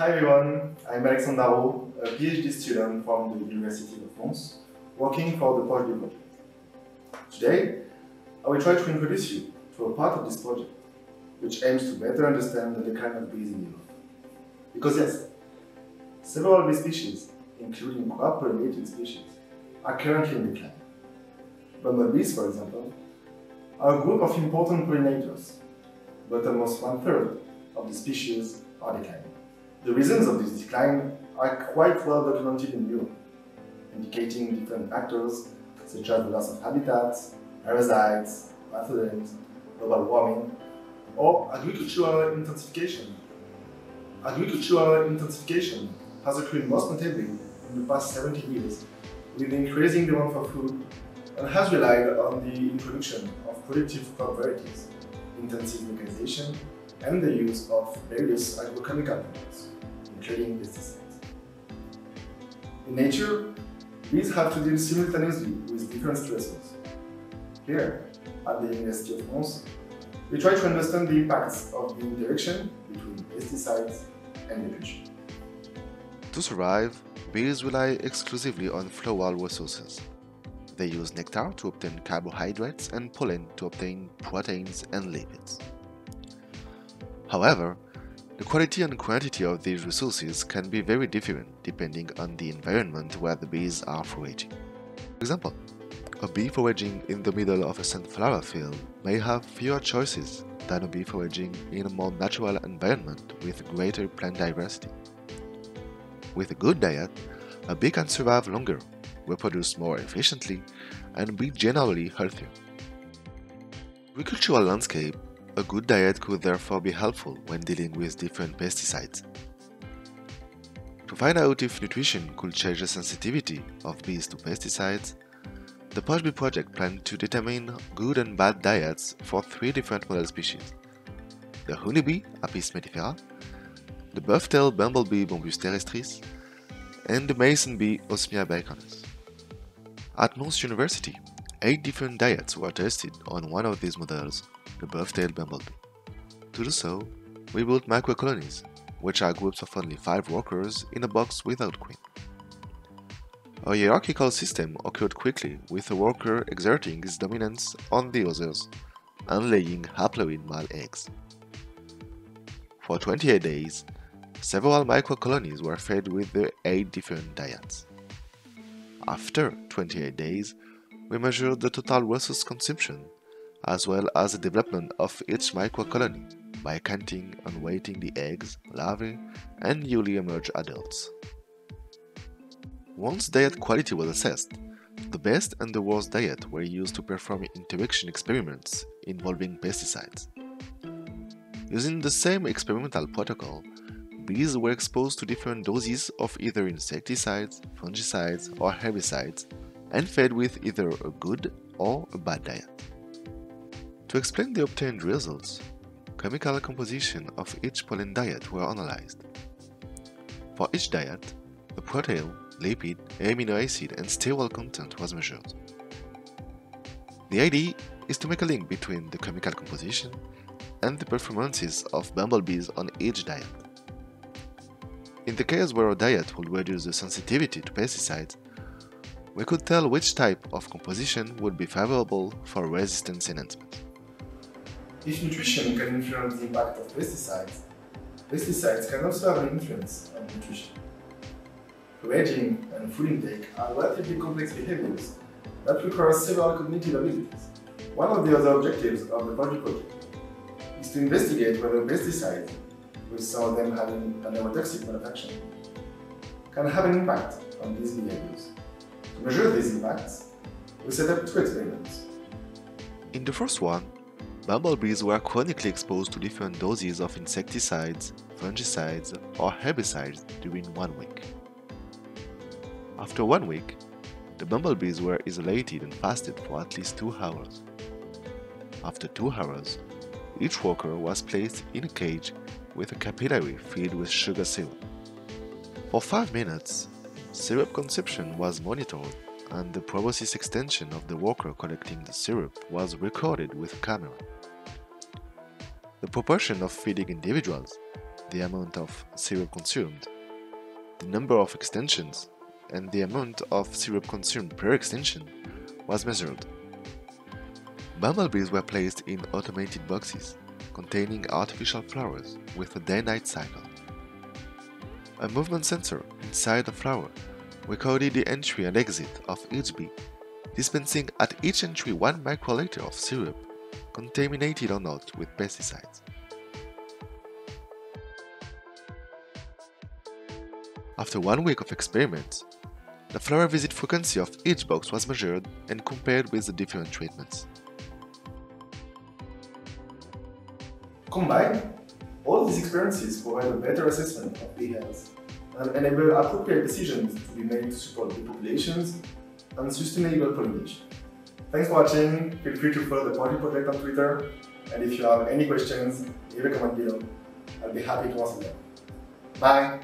Hi everyone, I'm Alexandre Barraud, a PhD student from the University of Mons, working for the PoshBee project. Today, I will try to introduce you to a part of this project, which aims to better understand the decline of bees in Europe. Because yes, several bee species, including crop-pollinated species, are currently in decline. Bumblebees, for example, are a group of important pollinators, but almost one-third of the species are declining. The reasons of this decline are quite well documented in Europe, indicating different factors such as the loss of habitats, parasites, pathogens, global warming, or agricultural intensification has occurred most notably in the past 70 years with the increasing demand for food and has relied on the introduction of productive crop varieties, intensive mechanization, and the use of various agrochemical products, including pesticides. In nature, bees have to deal simultaneously with different stressors. Here, at the University of Mons, we try to understand the impacts of the interaction between pesticides and nutrition. To survive, bees rely exclusively on floral resources. They use nectar to obtain carbohydrates and pollen to obtain proteins and lipids. However, the quality and quantity of these resources can be very different depending on the environment where the bees are foraging. For example, a bee foraging in the middle of a sunflower field may have fewer choices than a bee foraging in a more natural environment with greater plant diversity. With a good diet, a bee can survive longer, reproduce more efficiently, and be generally healthier. In the agricultural landscape, a good diet could therefore be helpful when dealing with different pesticides. To find out if nutrition could change the sensitivity of bees to pesticides, the PoshBee project planned to determine good and bad diets for three different model species: the honeybee, Apis mellifera, the buff-tailed bumblebee, Bombus terrestris, and the mason bee, Osmia bicornis. At Mons University, 8 different diets were tested on one of these models, the buff-tailed bumblebee. To do so, we built microcolonies, which are groups of only 5 workers in a box without queen. A hierarchical system occurred quickly, with a worker exerting his dominance on the others and laying haploid male eggs. For 28 days, several microcolonies were fed with the 8 different diets. After 28 days, we measured the total resource consumption as well as the development of each microcolony by counting and weighting the eggs, larvae, and newly emerged adults. Once diet quality was assessed, the best and the worst diet were used to perform interaction experiments involving pesticides. Using the same experimental protocol, bees were exposed to different doses of either insecticides, fungicides, or herbicides, and fed with either a good or a bad diet. To explain the obtained results, chemical composition of each pollen diet were analyzed. For each diet, the protein, lipid, amino acid, and sterol content was measured. The idea is to make a link between the chemical composition and the performances of bumblebees on each diet. In the case where a diet would reduce the sensitivity to pesticides, we could tell which type of composition would be favorable for resistance enhancement. If nutrition can influence the impact of pesticides, pesticides can also have an influence on nutrition. Foraging and food intake are relatively complex behaviors that require several cognitive abilities. One of the other objectives of the PoshBee project is to investigate whether pesticides, with some of them having an arotoxic mode of action, can have an impact on these behaviors. To measure these impacts, we set up 2 experiments. In the first one, bumblebees were chronically exposed to different doses of insecticides, fungicides, or herbicides during 1 week. After 1 week, the bumblebees were isolated and fasted for at least 2 hours. After 2 hours, each worker was placed in a cage with a capillary filled with sugar syrup. For 5 minutes, syrup consumption was monitored and the proboscis extension of the worker collecting the syrup was recorded with a camera. The proportion of feeding individuals the amount of syrup consumed, the number of extensions, and the amount of syrup consumed per extension was measured. Mammal bees were placed in automated boxes containing artificial flowers with a day-night cycle. A movement sensor inside the flower recorded the entry and exit of each bee, dispensing at each entry 1 microliter of syrup, contaminated or not with pesticides. After 1 week of experiments, the flower visit frequency of each box was measured and compared with the different treatments. Combined, all these experiences provide a better assessment of bee health and enable appropriate decisions to be made to support bee populations and sustainable pollination. Thanks for watching, feel free to follow the Poshbee project on Twitter, and if you have any questions, leave a comment below. I'll be happy to answer them. Bye!